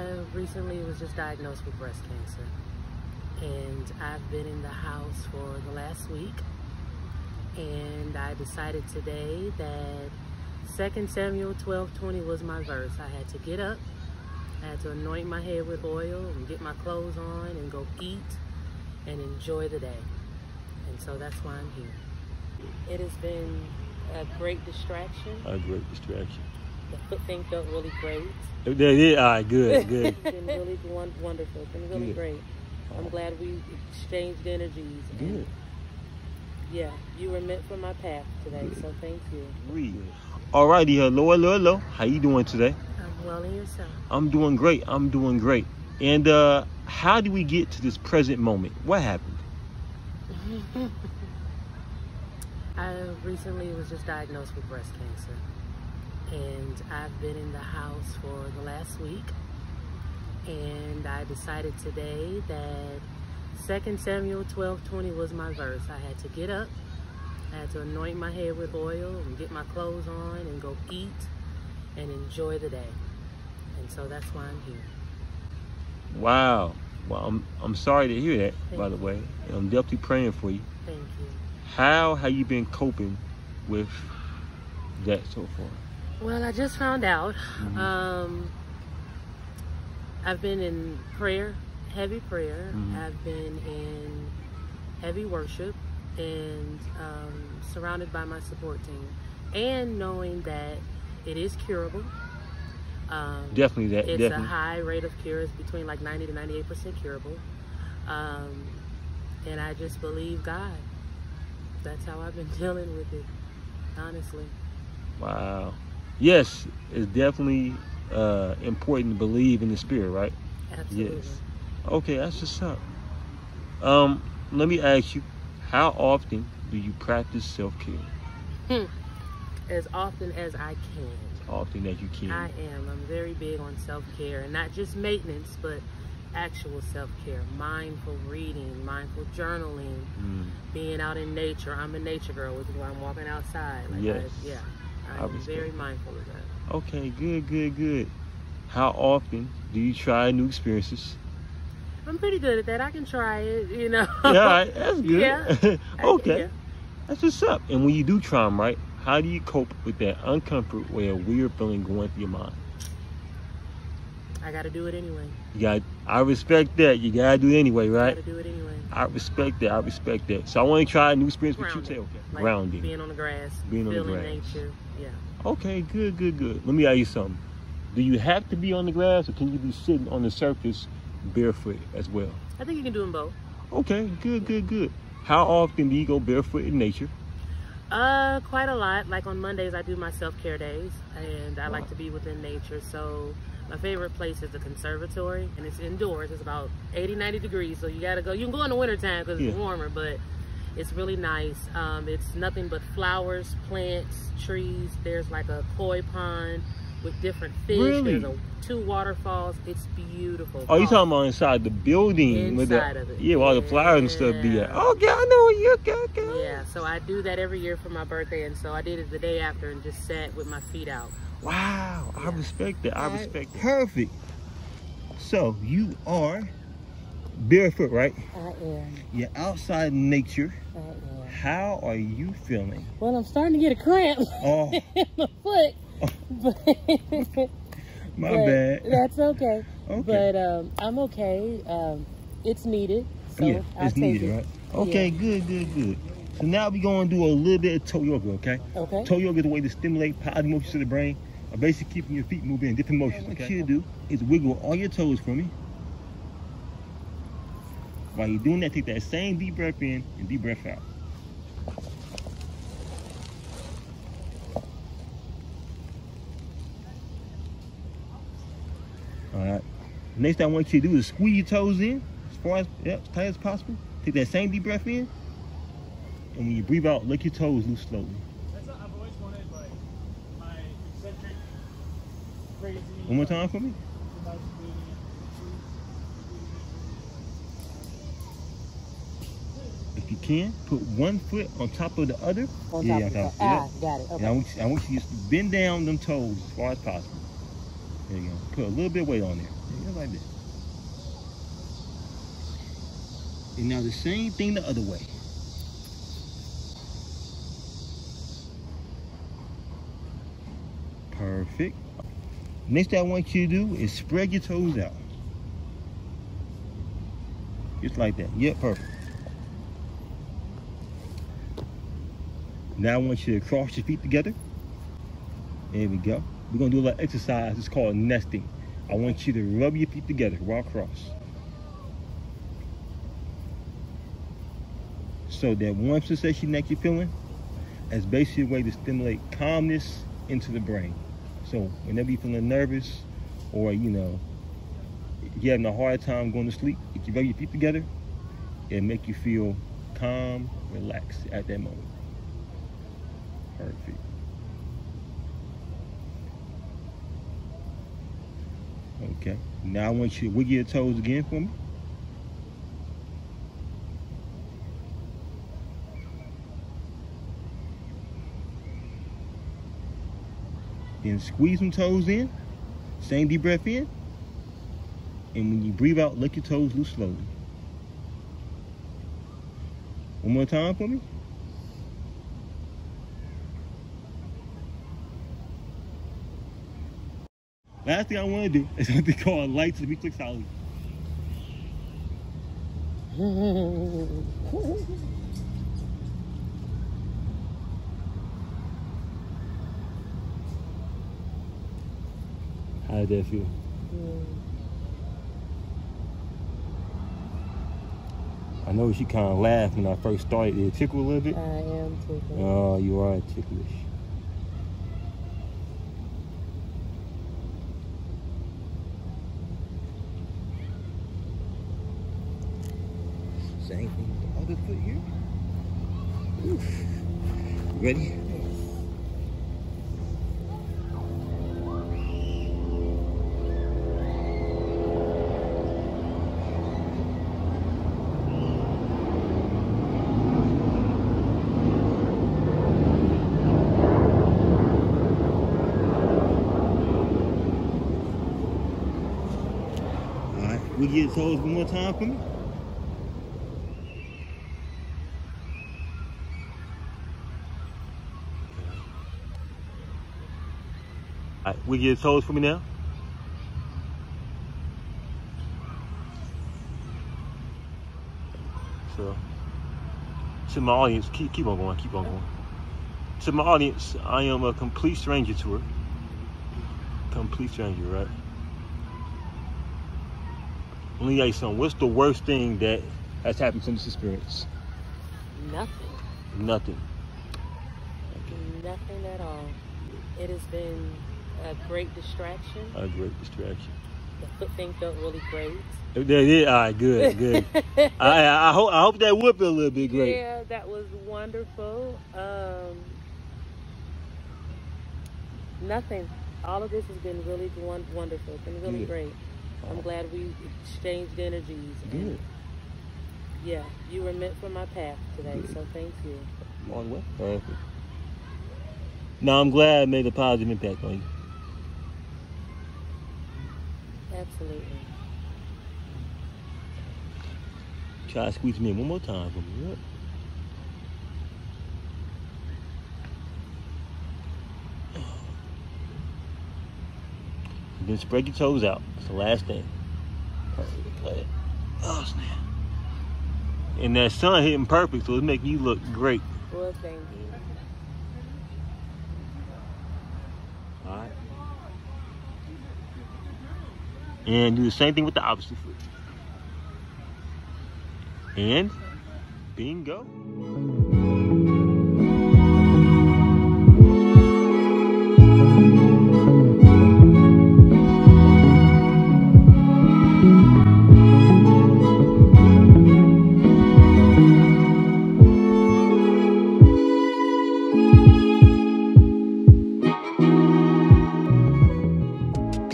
I recently was just diagnosed with breast cancer, and I've been in the house for the last week, and I decided today that 2 Samuel 12:20 was my verse. I had to get up, I had to anoint my head with oil and get my clothes on and go eat and enjoy the day. And so that's why I'm here. It has been a great distraction. A great distraction. The foot thing felt really great. Yeah, all right, good, good. It's been really wonderful. It's been really great. I'm glad we exchanged energies. Good. Yeah, you were meant for my path today, so thank you. All righty, hello. How you doing today? I'm well, and yourself? I'm doing great. And how do we get to this present moment? What happened? I recently was just diagnosed with breast cancer, and I've been in the house for the last week, and I decided today that 2 Samuel 12:20 was my verse. I had to get up, I had to anoint my head with oil and get my clothes on and go eat and enjoy the day. And so that's why I'm here. Wow. Well, I'm sorry to hear that, by the way. And I'm definitely praying for you. Thank you. How have you been coping with that so far? Well, I just found out. I've been in prayer. Heavy prayer. I've been in heavy worship and surrounded by my support team, and knowing that it is curable. It's a high rate of cure. It's between like 90 to 98% curable. And I just believe God. That's how I've been dealing with it, honestly. Wow. Yes, it's definitely important to believe in the Spirit, right? Absolutely. Yes. Okay, that's what's up. Let me ask you, how often do you practice self-care? As often as I can. As often as you can. I am. I'm very big on self-care, and not just maintenance, but actual self-care. Mindful reading, mindful journaling, being out in nature. I'm a nature girl, which is why I'm walking outside. Like I'm very mindful of that. Okay, good. How often do you try new experiences? I'm pretty good at that. I can try it, you know. Yeah, all right. That's good. Yeah. Okay. That's what's up. And when you do try them, right, how do you cope with that uncomfort or a weird feeling going through your mind? I got to do it anyway. I respect that. You got to do it anyway, right? Got to do it anyway. I respect that. So I want to try a new experience with you too. Like grounding. Being on the grass. Feeling nature. Yeah. Okay, good. Let me ask you something. Do you have to be on the grass, or can you be sitting on the surface barefoot as well? I think you can do them both. Okay, good. How often do you go barefoot in nature? Quite a lot. Like on Mondays, I do my self-care days, and I like to be within nature. So my favorite place is the conservatory, and it's indoors. It's about 80, 90 degrees, so you gotta go. You can go in the wintertime because it's warmer, but it's really nice. It's nothing but flowers, plants, trees. There's like a koi pond with different fish. Really? There's 2 waterfalls. It's beautiful. Oh, you're talking about inside the building? Inside of it. Yeah, all the flowers and stuff be at. Okay, I know what you're talking. Yeah, so I do that every year for my birthday, and so I did it the day after and just sat with my feet out. Wow, yeah. I respect that. Perfect. So, you are barefoot, right? I am. You're outside in nature. I am. How are you feeling? Well, I'm starting to get a cramp in my foot. My bad. That's okay. But I'm okay. It's needed. So yeah, it's needed, right? Okay, good. So now we're going to do a little bit of toe yoga, okay? Okay. Toe yoga is a way to stimulate positive motions to the brain, basically keeping your feet moving in different motions. Okay. What you do is wiggle all your toes for me. While you're doing that, take that same deep breath in and deep breath out. Alright. Next thing I want you to do is squeeze your toes in as far as tight as possible. Take that same deep breath in. And when you breathe out, let your toes loose slowly. That's what I've always wanted, like my eccentric crazy. One more time for me. If you can, put one foot on top of the other. Got it. Okay. And I want you to bend down them toes as far as possible. There you go. Put a little bit of weight on there. like this. And now the same thing the other way. Perfect. Next thing I want you to do is spread your toes out. Just like that. Yep, perfect. Now I want you to cross your feet together. There we go. We're going to do a little exercise. It's called nesting. I want you to rub your feet together while crossed. So that warm sensation that you're feeling is basically a way to stimulate calmness into the brain. So whenever you're feeling nervous or, you know, if you're having a hard time going to sleep, if you rub your feet together, it'll make you feel calm, relaxed at that moment. Perfect. Okay, now I want you to wiggle your toes again for me. Then squeeze some toes in, same deep breath in, and when you breathe out, let your toes loose slowly. One more time for me. Last thing I want to do is something called lights and reflexology. How did that feel? I know she kind of laughed when I first started. Did it tickle a little bit? I am ticklish. Oh, you are ticklish. Same thing with the other foot here. Oof. Ready? All right, we get your toes one more time for me. All right, wiggle your toes for me now. So, to my audience, keep on going, keep on going. To my audience, I am a complete stranger to her. Complete stranger, right? Let me ask you something. What's the worst thing that has happened from this experience? Nothing. Nothing. Okay. Nothing at all. It has been a great distraction. A great distraction. The foot thing felt really great. Yeah, all right, good, good. I hope that would feel a little bit great. Yeah, that was wonderful. Nothing. All of this has been really wonderful. It's been really great. I'm glad we exchanged energies. Good. Yeah, you were meant for my path today, so thank you. Long way. Perfect. Now, I'm glad I made a positive impact on you. Absolutely. Try to squeeze me in one more time for me. Yep. Then spread your toes out. It's the last thing. Perfect. Oh, snap. And that sun hitting perfect, so it's making you look great. Well, thank you. Alright. And do the same thing with the opposite foot. And bingo.